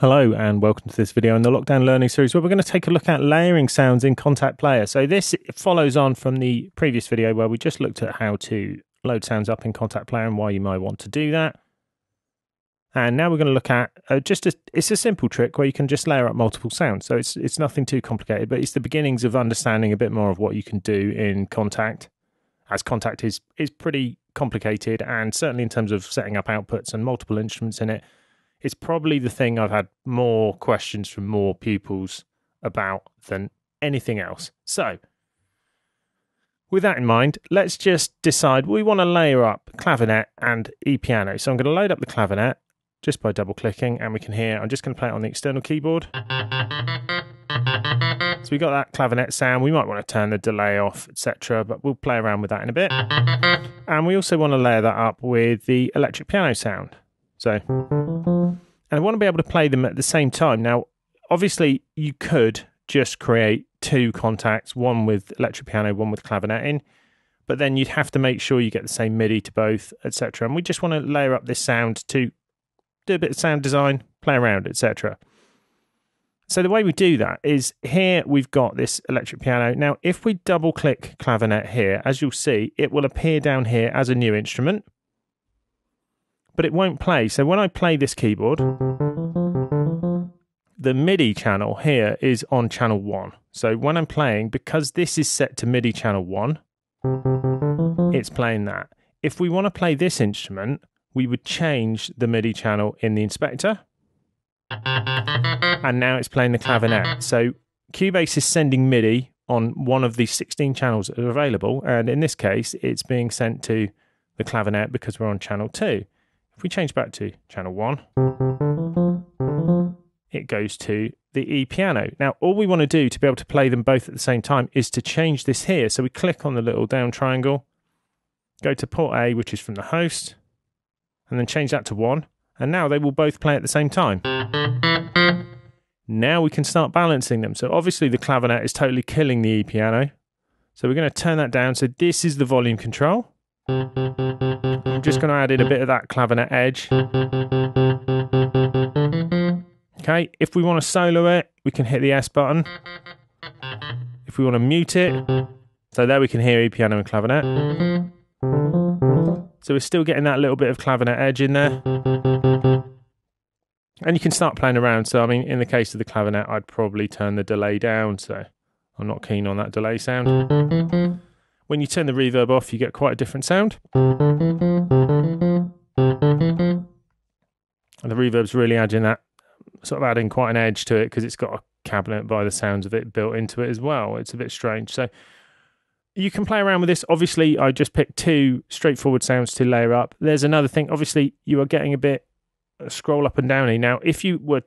Hello and welcome to this video in the Lockdown Learning Series where we're going to take a look at layering sounds in Kontakt Player. So this follows on from the previous video where we just looked at how to load sounds up in Kontakt Player and why you might want to do that. And now we're going to look at it's a simple trick where you can just layer up multiple sounds. So it's nothing too complicated, but it's the beginnings of understanding a bit more of what you can do in Kontakt, as Kontakt is pretty complicated, and certainly in terms of setting up outputs and multiple instruments in it. It's probably the thing I've had more questions from more pupils about than anything else. So, with that in mind, let's just decide we want to layer up clavinet and e-piano. So I'm going to load up the clavinet just by double-clicking, and we can hear, I'm just going to play it on the external keyboard. So we got that clavinet sound. We might want to turn the delay off, etc., but we'll play around with that in a bit. And we also want to layer that up with the electric piano sound. So, and I want to be able to play them at the same time. Now, obviously, you could just create two Kontakt, one with electric piano, one with clavinet in, but then you'd have to make sure you get the same MIDI to both, etc. And we just want to layer up this sound to do a bit of sound design, play around, etc. So the way we do that is here we've got this electric piano. Now, if we double-click clavinet here, as you'll see, it will appear down here as a new instrument, but it won't play. So when I play this keyboard, the MIDI channel here is on channel 1. So when I'm playing, because this is set to MIDI channel 1, it's playing that. If we want to play this instrument, we would change the MIDI channel in the inspector, and now it's playing the clavinet. So Cubase is sending MIDI on one of the 16 channels that are available, and in this case, it's being sent to the clavinet because we're on channel 2. If we change back to channel 1, it goes to the e-piano. Now, all we want to do to be able to play them both at the same time is to change this here. So we click on the little down triangle, go to port A, which is from the host, and then change that to 1. And now they will both play at the same time. Now we can start balancing them. So obviously the clavinet is totally killing the e-piano. So we're going to turn that down. So this is the volume control. I'm just going to add in a bit of that clavinet edge. Okay, if we want to solo it, we can hit the S button. If we want to mute it, so there we can hear e-piano and clavinet. So we're still getting that little bit of clavinet edge in there. And you can start playing around. So, I mean, in the case of the clavinet, I'd probably turn the delay down, so I'm not keen on that delay sound. When you turn the reverb off, you get quite a different sound. And the reverb's really adding quite an edge to it because it's got a cabinet by the sounds of it built into it as well. It's a bit strange. So you can play around with this. Obviously, I just picked two straightforward sounds to layer up. There's another thing. Obviously, you are getting a bit scroll up and downy. Now, if you were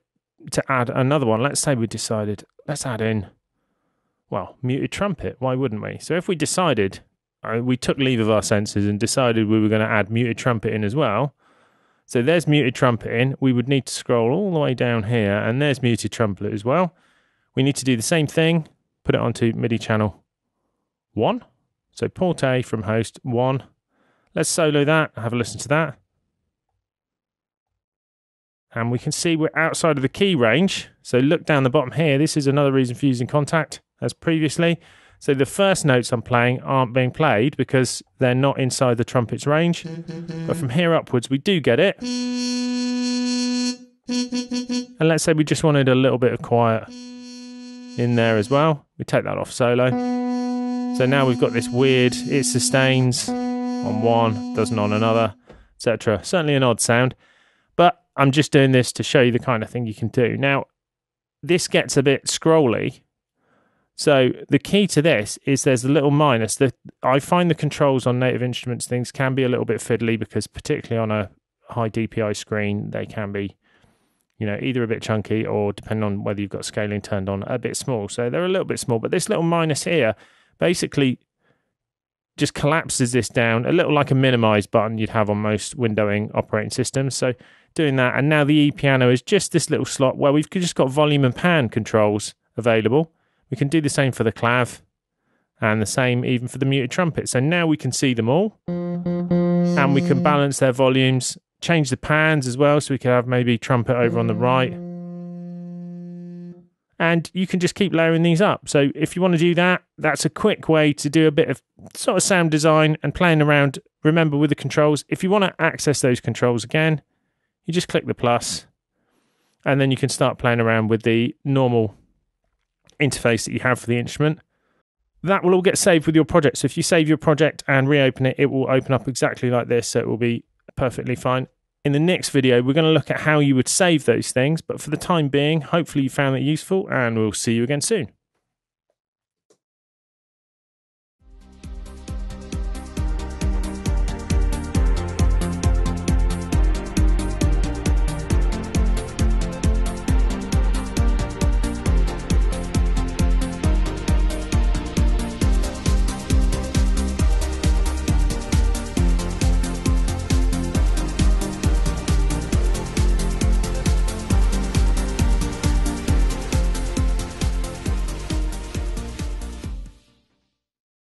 to add another one, let's say we decided, let's add in, well, muted trumpet, why wouldn't we? So if we decided, we took leave of our senses and decided we were going to add muted trumpet in as well. So there's muted trumpet in. We would need to scroll all the way down here, and there's muted trumpet as well. We need to do the same thing, put it onto MIDI channel 1. So port A from host 1. Let's solo that, have a listen to that. And we can see we're outside of the key range. So look down the bottom here. This is another reason for using Kontakt as previously. So the first notes I'm playing aren't being played because they're not inside the trumpet's range. But from here upwards, we do get it. And let's say we just wanted a little bit of quiet in there as well. We take that off solo. So now we've got this weird, it sustains on one, doesn't on another, etc. Certainly an odd sound. But I'm just doing this to show you the kind of thing you can do. Now, this gets a bit scrolly. So the key to this is there's a little minus. I find the controls on native instruments things can be a little bit fiddly because particularly on a high DPI screen, they can be, you know, either a bit chunky or depending on whether you've got scaling turned on, a bit small. So they're a little bit small, but this little minus here basically just collapses this down a little like a minimize button you'd have on most windowing operating systems. So doing that, and now the e-piano is just this little slot where we've just got volume and pan controls available. We can do the same for the clav and the same even for the muted trumpet. So now we can see them all and we can balance their volumes, change the pans as well. So we can have maybe trumpet over on the right and you can just keep layering these up. So if you want to do that, that's a quick way to do a bit of sort of sound design and playing around, remember, with the controls. If you want to access those controls again, you just click the plus, and then you can start playing around with the normal interface that you have for the instrument. That will all get saved with your project. So if you save your project and reopen it, it will open up exactly like this, so it will be perfectly fine. In the next video, we're going to look at how you would save those things, but for the time being, hopefully you found that useful, and we'll see you again soon.